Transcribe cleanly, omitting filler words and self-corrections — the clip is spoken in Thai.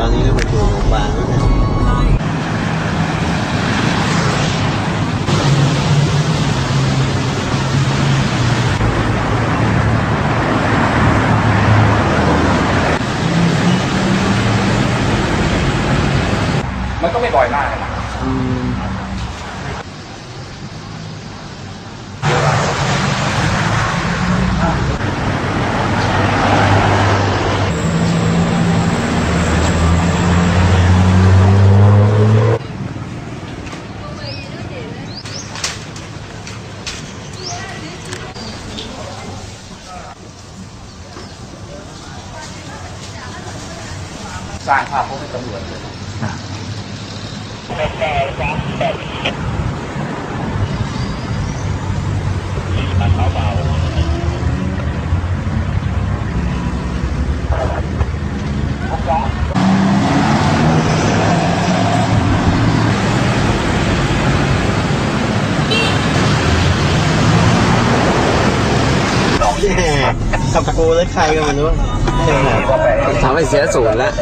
ตอนนี้เราไปดูหมูป่าด้วยนะมันก็ไม่บ่อยมากนะสร้างภาพพวกเป็นตำรวจเลยขับกูและใครกันไม่รู้ทำให้เสียศูนย์แล้ว